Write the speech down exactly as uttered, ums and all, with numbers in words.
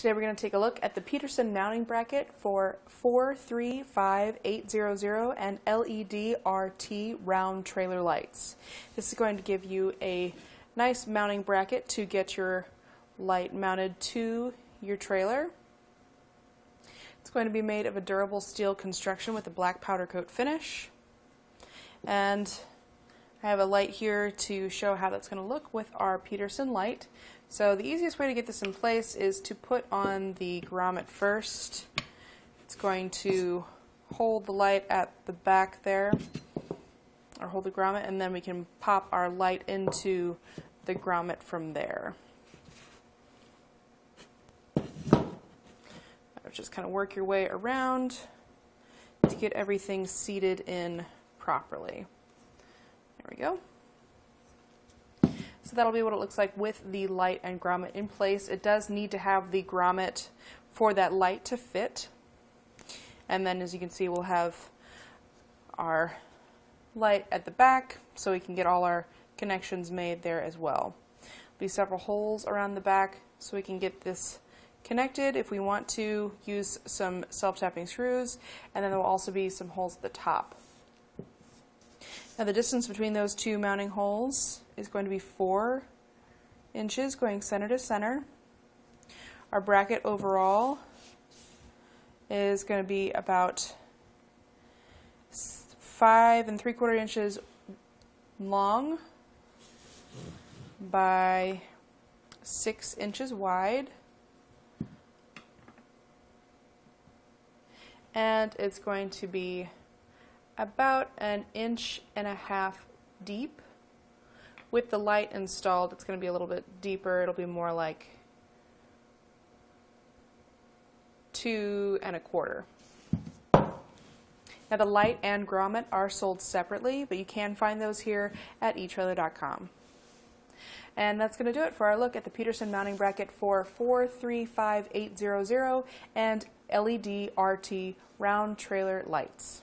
Today we're going to take a look at the Peterson mounting bracket for four three five eight hundred and L E D R T round trailer lights. This is going to give you a nice mounting bracket to get your light mounted to your trailer. It's going to be made of a durable steel construction with a black powder coat finish. And I have a light here to show how that's going to look with our Peterson light. So the easiest way to get this in place is to put on the grommet first. It's going to hold the light at the back there, or hold the grommet, and then we can pop our light into the grommet from there. Just kind of work your way around to get everything seated in properly. There we go. So that'll be what it looks like with the light and grommet in place. It does need to have the grommet for that light to fit. And then, as you can see, we'll have our light at the back so we can get all our connections made there as well. There'll be several holes around the back so we can get this connected. If we want to, use some self-tapping screws, and then there will also be some holes at the top. Now the distance between those two mounting holes is going to be four inches going center to center. Our bracket overall is going to be about five and three quarter inches long by six inches wide. And it's going to be about an inch and a half deep. With the light installed, it's going to be a little bit deeper. It'll be more like two and a quarter. Now the light and grommet are sold separately, but you can find those here at e Trailer dot com. And that's going to do it for our look at the Peterson mounting bracket for four three five eight hundred and L E D R T round trailer lights.